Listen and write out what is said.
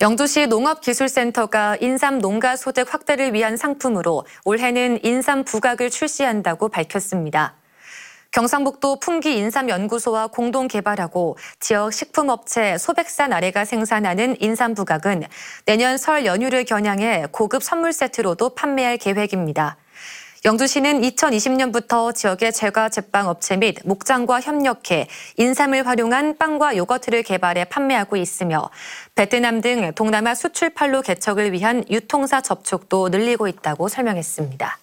영주시 농업기술센터가 인삼 농가 소득 확대를 위한 상품으로 올해는 인삼 부각을 출시한다고 밝혔습니다. 경상북도 품귀인삼연구소와 공동 개발하고 지역 식품업체 소백산 아래가 생산하는 인삼 부각은 내년 설 연휴를 겨냥해 고급 선물 세트로도 판매할 계획입니다. 영주시는 2020년부터 지역의 제과 제빵 업체 및 목장과 협력해 인삼을 활용한 빵과 요거트를 개발해 판매하고 있으며 베트남 등 동남아 수출판로 개척을 위한 유통사 접촉도 늘리고 있다고 설명했습니다.